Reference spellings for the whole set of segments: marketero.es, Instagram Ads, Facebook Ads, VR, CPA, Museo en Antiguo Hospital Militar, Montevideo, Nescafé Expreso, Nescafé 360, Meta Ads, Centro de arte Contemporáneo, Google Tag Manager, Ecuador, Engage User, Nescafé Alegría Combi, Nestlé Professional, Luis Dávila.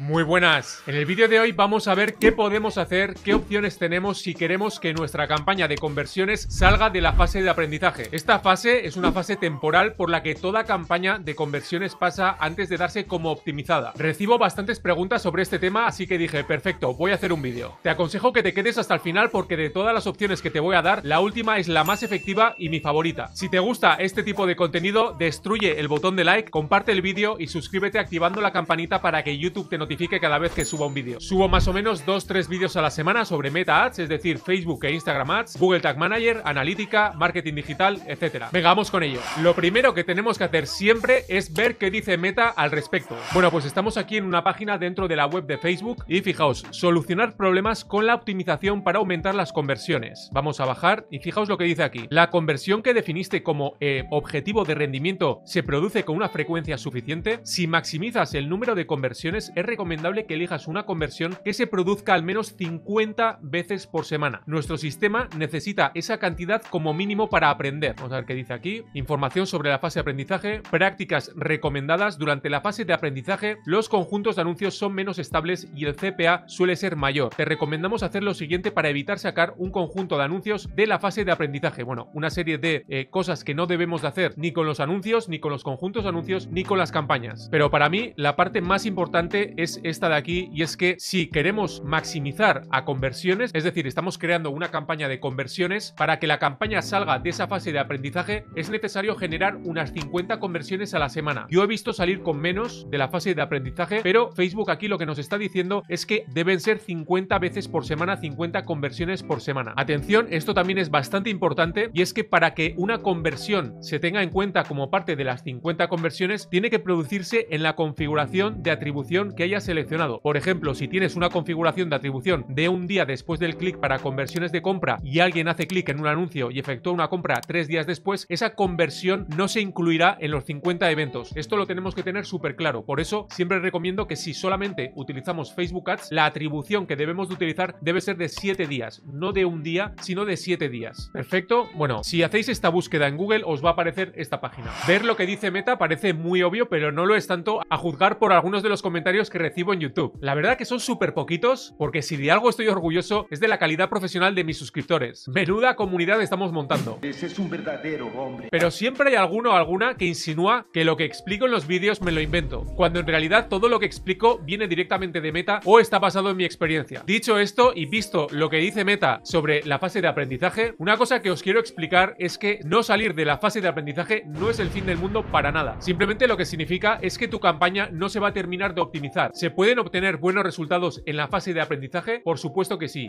Muy buenas, en el vídeo de hoy vamos a ver qué podemos hacer, qué opciones tenemos si queremos que nuestra campaña de conversiones salga de la fase de aprendizaje. Esta fase es una fase temporal por la que toda campaña de conversiones pasa antes de darse como optimizada. Recibo bastantes preguntas sobre este tema, así que dije, perfecto, voy a hacer un vídeo. Te aconsejo que te quedes hasta el final porque de todas las opciones que te voy a dar, la última es la más efectiva y mi favorita. Si te gusta este tipo de contenido, destruye el botón de like, comparte el vídeo y suscríbete activando la campanita para que YouTube te notifique cada vez que suba un vídeo. Subo más o menos 2-3 vídeos a la semana sobre Meta Ads, es decir, Facebook e Instagram Ads, Google Tag Manager, analítica, marketing digital, etc. Venga, vamos con ello. Lo primero que tenemos que hacer siempre es ver qué dice Meta al respecto. Bueno, pues estamos aquí en una página dentro de la web de Facebook y fijaos, solucionar problemas con la optimización para aumentar las conversiones. Vamos a bajar y fijaos lo que dice aquí. La conversión que definiste como objetivo de rendimiento se produce con una frecuencia suficiente. Si maximizas el número de conversiones, es recomendable que elijas una conversión que se produzca al menos 50 veces por semana. Nuestro sistema necesita esa cantidad como mínimo para aprender. Vamos a ver qué dice aquí. Información sobre la fase de aprendizaje, prácticas recomendadas durante la fase de aprendizaje, los conjuntos de anuncios son menos estables y el CPA suele ser mayor. Te recomendamos hacer lo siguiente para evitar sacar un conjunto de anuncios de la fase de aprendizaje. Bueno, una serie de cosas que no debemos de hacer ni con los anuncios, ni con los conjuntos de anuncios, ni con las campañas. Pero para mí la parte más importante es esta de aquí, y es que si queremos maximizar a conversiones, es decir, estamos creando una campaña de conversiones, para que la campaña salga de esa fase de aprendizaje es necesario generar unas 50 conversiones a la semana. Yo he visto salir con menos de la fase de aprendizaje, pero Facebook aquí lo que nos está diciendo es que deben ser 50 veces por semana, 50 conversiones por semana. Atención, esto también es bastante importante, y es que para que una conversión se tenga en cuenta como parte de las 50 conversiones, tiene que producirse en la configuración de atribución que hayas seleccionado. Por ejemplo, si tienes una configuración de atribución de un día después del clic para conversiones de compra y alguien hace clic en un anuncio y efectúa una compra 3 días después, esa conversión no se incluirá en los 50 eventos. Esto lo tenemos que tener súper claro. Por eso siempre recomiendo que si solamente utilizamos Facebook Ads, la atribución que debemos de utilizar debe ser de 7 días, no de un día, sino de 7 días. Perfecto. Bueno, si hacéis esta búsqueda en Google os va a aparecer esta página. Ver lo que dice Meta parece muy obvio, pero no lo es tanto a juzgar por algunos de los comentarios que recibo en YouTube. La verdad que son súper poquitos, porque si de algo estoy orgulloso es de la calidad profesional de mis suscriptores. Menuda comunidad estamos montando. Ese es un verdadero hombre. Pero siempre hay alguno o alguna que insinúa que lo que explico en los vídeos me lo invento, cuando en realidad todo lo que explico viene directamente de Meta o está basado en mi experiencia. Dicho esto y visto lo que dice Meta sobre la fase de aprendizaje, una cosa que os quiero explicar es que no salir de la fase de aprendizaje no es el fin del mundo para nada. Simplemente lo que significa es que tu campaña no se va a terminar de optimizar. ¿Se pueden obtener buenos resultados en la fase de aprendizaje? Por supuesto que sí.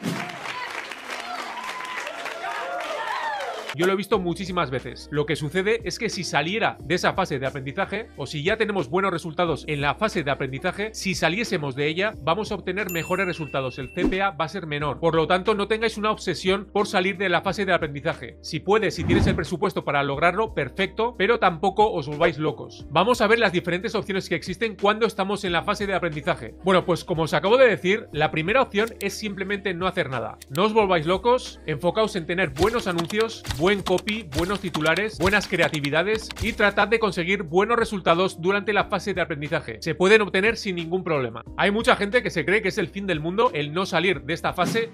Yo lo he visto muchísimas veces. Lo que sucede es que si saliera de esa fase de aprendizaje, o si ya tenemos buenos resultados en la fase de aprendizaje, si saliésemos de ella, vamos a obtener mejores resultados. El CPA va a ser menor. Por lo tanto, no tengáis una obsesión por salir de la fase de aprendizaje. Si puedes, si tienes el presupuesto para lograrlo, perfecto, pero tampoco os volváis locos. Vamos a ver las diferentes opciones que existen cuando estamos en la fase de aprendizaje. Bueno, pues como os acabo de decir, la primera opción es simplemente no hacer nada. No os volváis locos, enfocaos en tener buenos anuncios, buen copy, buenos titulares, buenas creatividades y tratad de conseguir buenos resultados durante la fase de aprendizaje. Se pueden obtener sin ningún problema. Hay mucha gente que se cree que es el fin del mundo el no salir de esta fase,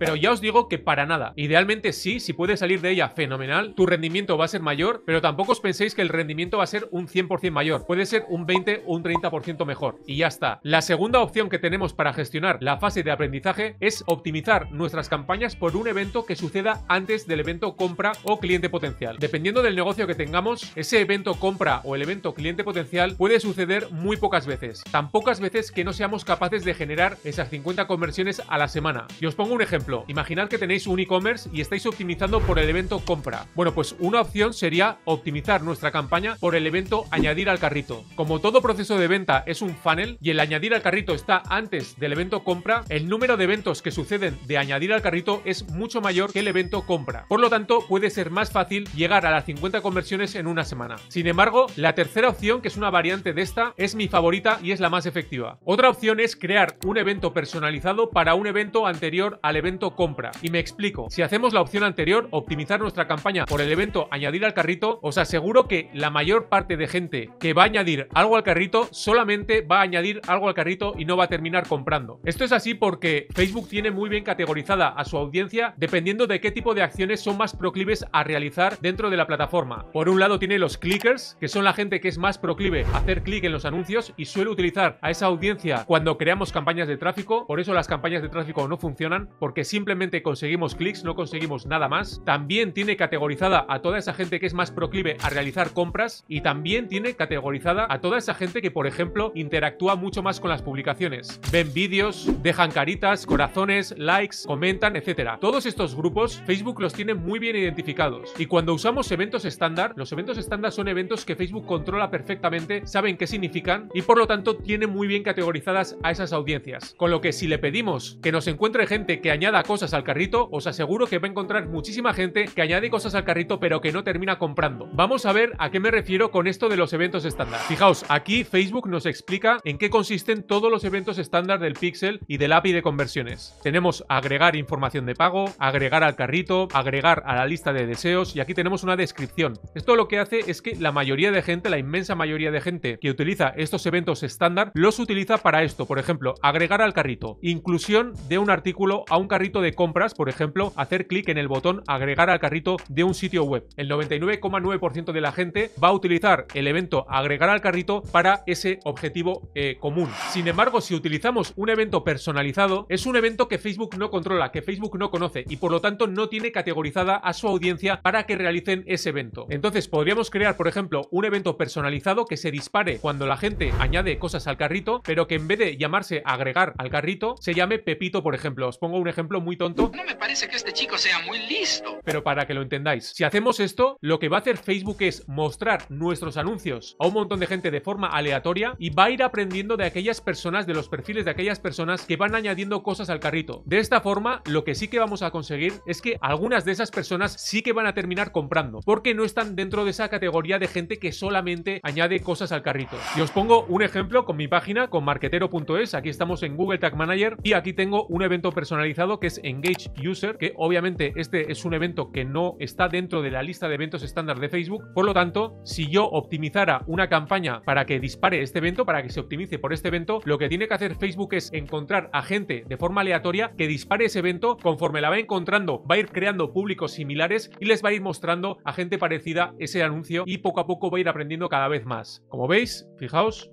pero ya os digo que para nada. Idealmente sí, si puedes salir de ella, fenomenal. Tu rendimiento va a ser mayor, pero tampoco os penséis que el rendimiento va a ser un 100% mayor. Puede ser un 20 o un 30% mejor y ya está. La segunda opción que tenemos para gestionar la fase de aprendizaje es optimizar nuestras campañas por un evento que suceda antes del evento compra o cliente potencial. Dependiendo del negocio que tengamos, ese evento compra o el evento cliente potencial puede suceder muy pocas veces. Tan pocas veces que no seamos capaces de generar esas 50 conversiones a la semana. Y os pongo un ejemplo. Imaginad que tenéis un e-commerce y estáis optimizando por el evento compra. Bueno, pues una opción sería optimizar nuestra campaña por el evento añadir al carrito. Como todo proceso de venta es un funnel y el añadir al carrito está antes del evento compra, el número de eventos que suceden de añadir al carrito es mucho mayor que el evento compra. Por lo tanto, puede ser más fácil llegar a las 50 conversiones en una semana. Sin embargo, la tercera opción, que es una variante de esta, es mi favorita y es la más efectiva. Otra opción es crear un evento personalizado para un evento anterior al evento evento compra. Y me explico. Si hacemos la opción anterior, optimizar nuestra campaña por el evento añadir al carrito, os aseguro que la mayor parte de gente que va a añadir algo al carrito solamente va a añadir algo al carrito y no va a terminar comprando. Esto es así porque Facebook tiene muy bien categorizada a su audiencia dependiendo de qué tipo de acciones son más proclives a realizar dentro de la plataforma. Por un lado tiene los clickers, que son la gente que es más proclive a hacer clic en los anuncios y suele utilizar a esa audiencia cuando creamos campañas de tráfico. Por eso las campañas de tráfico no funcionan, porque simplemente conseguimos clics, no conseguimos nada más. También tiene categorizada a toda esa gente que es más proclive a realizar compras y también tiene categorizada a toda esa gente que, por ejemplo, interactúa mucho más con las publicaciones. Ven vídeos, dejan caritas, corazones, likes, comentan, etc. Todos estos grupos Facebook los tiene muy bien identificados. Y cuando usamos eventos estándar, los eventos estándar son eventos que Facebook controla perfectamente, saben qué significan y por lo tanto tiene muy bien categorizadas a esas audiencias. Con lo que si le pedimos que nos encuentre gente que añada cosas al carrito, os aseguro que va a encontrar muchísima gente que añade cosas al carrito pero que no termina comprando. Vamos a ver a qué me refiero con esto de los eventos estándar. Fijaos, aquí Facebook nos explica en qué consisten todos los eventos estándar del Pixel y del API de conversiones. Tenemos agregar información de pago, agregar al carrito, agregar a la lista de deseos y aquí tenemos una descripción. Esto lo que hace es que la mayoría de gente, la inmensa mayoría de gente que utiliza estos eventos estándar, los utiliza para esto. Por ejemplo, agregar al carrito, inclusión de un artículo a un carrito de compras, por ejemplo, hacer clic en el botón agregar al carrito de un sitio web. El 99,9% de la gente va a utilizar el evento agregar al carrito para ese objetivo común. Sin embargo, si utilizamos un evento personalizado, es un evento que Facebook no controla, que Facebook no conoce y por lo tanto no tiene categorizada a su audiencia para que realicen ese evento. Entonces podríamos crear, por ejemplo, un evento personalizado que se dispare cuando la gente añade cosas al carrito, pero que en vez de llamarse agregar al carrito, se llame Pepito, por ejemplo. Os pongo un ejemplo muy tonto. No me parece que este chico sea muy listo. Pero para que lo entendáis, si hacemos esto, lo que va a hacer Facebook es mostrar nuestros anuncios a un montón de gente de forma aleatoria y va a ir aprendiendo de aquellas personas, de los perfiles de aquellas personas que van añadiendo cosas al carrito. De esta forma, lo que sí que vamos a conseguir es que algunas de esas personas sí que van a terminar comprando, porque no están dentro de esa categoría de gente que solamente añade cosas al carrito. Y os pongo un ejemplo con mi página, con marketero.es. Aquí estamos en Google Tag Manager y aquí tengo un evento personalizado que es Engage User, que obviamente este es un evento que no está dentro de la lista de eventos estándar de Facebook. Por lo tanto, si yo optimizara una campaña para que dispare este evento, para que se optimice por este evento, lo que tiene que hacer Facebook es encontrar a gente de forma aleatoria que dispare ese evento. Conforme la va encontrando, va a ir creando públicos similares y les va a ir mostrando a gente parecida ese anuncio y poco a poco va a ir aprendiendo cada vez más. Como veis, fijaos,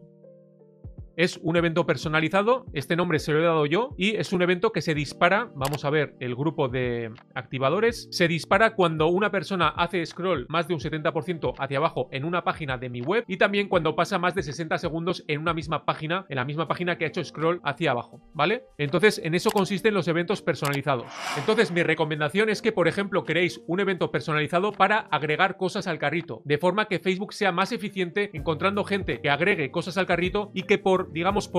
es un evento personalizado, este nombre se lo he dado yo y es un evento que se dispara, vamos a ver el grupo de activadores, se dispara cuando una persona hace scroll más de un 70% hacia abajo en una página de mi web y también cuando pasa más de 60 segundos en una misma página, en la misma página que ha hecho scroll hacia abajo, ¿vale? Entonces en eso consisten los eventos personalizados. Entonces mi recomendación es que, por ejemplo, creéis un evento personalizado para agregar cosas al carrito, de forma que Facebook sea más eficiente encontrando gente que agregue cosas al carrito y que por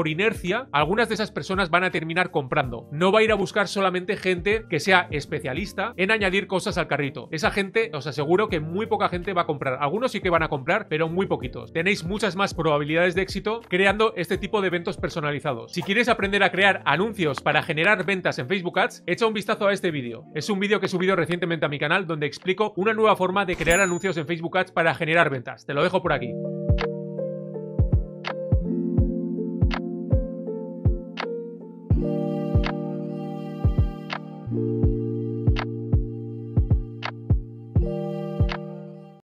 inercia, algunas de esas personas van a terminar comprando. No va a ir a buscar solamente gente que sea especialista en añadir cosas al carrito. Esa gente, os aseguro que muy poca gente va a comprar. Algunos sí que van a comprar, pero muy poquitos. Tenéis muchas más probabilidades de éxito creando este tipo de eventos personalizados. Si quieres aprender a crear anuncios para generar ventas en Facebook Ads, echa un vistazo a este vídeo. Es un vídeo que he subido recientemente a mi canal donde explico una nueva forma de crear anuncios en Facebook Ads para generar ventas. Te lo dejo por aquí.